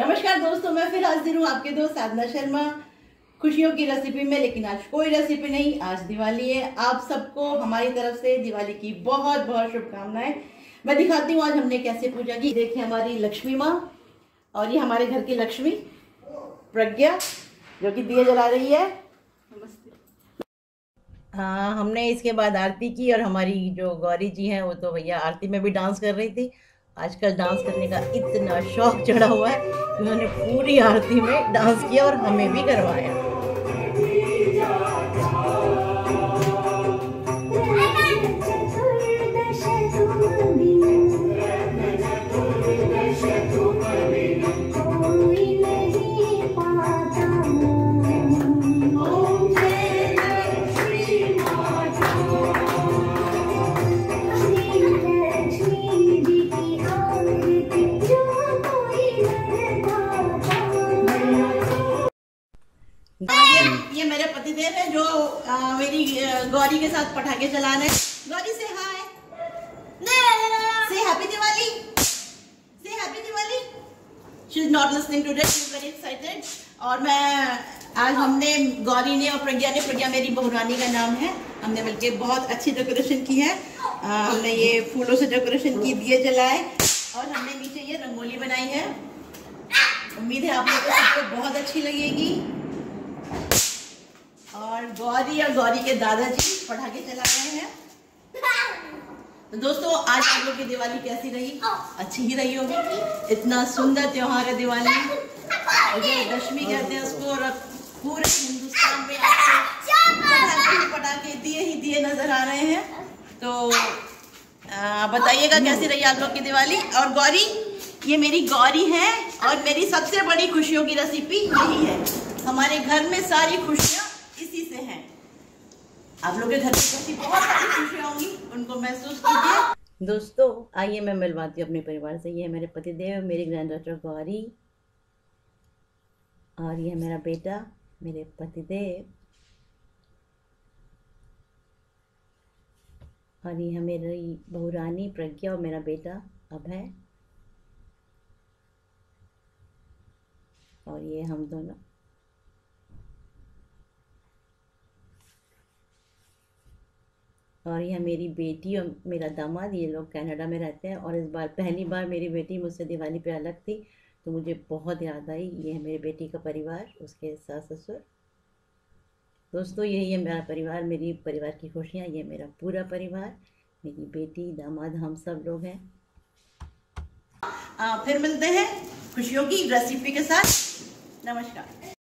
नमस्कार दोस्तों, मैं फिर हाजिर हूँ आपके दोस्त साधना शर्मा खुशियों की रेसिपी में। लेकिन आज कोई रेसिपी नहीं, आज दिवाली है। आप सबको हमारी तरफ से दिवाली की बहुत बहुत शुभकामनाएं। मैं दिखाती हूँ आज हमने कैसे पूजा की। देखिए हमारी लक्ष्मी माँ, और ये हमारे घर की लक्ष्मी प्रज्ञा जो कि दिए जला रही है। हाँ, हमने इसके बाद आरती की, और हमारी जो गौरी जी हैं वो तो भैया आरती में भी डांस कर रही थी। आजकल डांस करने का इतना शौक चढ़ा हुआ है कि उन्होंने पूरी आरती में डांस किया और हमें भी करवाया। ये मेरे पति देव है जो मेरी गौरी के साथ पटाखे चला रहे हैं। गौरी से हाय, से हैप्पी दिवाली, से happy Diwali. She is not listening today, she is very excited. और मैं आज हमने गौरी ने और प्रज्ञा ने, प्रज्ञा मेरी बहुरानी का नाम है, हमने मिलकर बहुत अच्छी डेकोरेशन की है। हमने ये फूलों से डेकोरेशन की, दिए जलाए, और हमने नीचे ये रंगोली बनाई है। उम्मीद है आप लोगों को सबको बहुत अच्छी लगेगी। और गौरी के दादाजी पटाखे चला रहे हैं। तो दोस्तों आज आप लोग की दिवाली कैसी रही? अच्छी ही रही होगी। इतना सुंदर त्योहार है दिवाली, दशमी कहते हैं उसको, और पूरे हिंदुस्तान में आपको पटाखे दिए ही दिए नजर आ रहे हैं। तो बताइएगा कैसी रही आप लोग की दिवाली। और गौरी, ये मेरी गौरी है, और मेरी सबसे बड़ी खुशियों की रेसिपी यही है। हमारे घर में सारी खुशियाँ इसी से हैं। आप लोगों के घर में बहुत सारी खुशियाँ होंगी, उनको महसूस कीजिए। दोस्तों आइए मैं मिलवाती हूँ अपने परिवार से। ये मेरे पतिदेव, मेरी ग्रैंड डॉटर गौरी, और यह मेरा बेटा, मेरे पतिदेव, और यह मेरी बहुरानी प्रज्ञा, और मेरा बेटा अभय, और ये हम दोनों। और यह मेरी बेटी और मेरा दामाद, ये लोग कनाडा में रहते हैं। और इस बार पहली बार मेरी बेटी मुझसे दिवाली पे अलग थी, तो मुझे बहुत याद आई। ये है मेरी बेटी का परिवार, उसके सास ससुर। दोस्तों यही है मेरा परिवार, मेरी परिवार की खुशियाँ। ये मेरा पूरा परिवार, मेरी बेटी, दामाद, हम सब लोग हैं। फिर मिलते हैं खुशियों की रेसिपी के साथ। नमस्कार।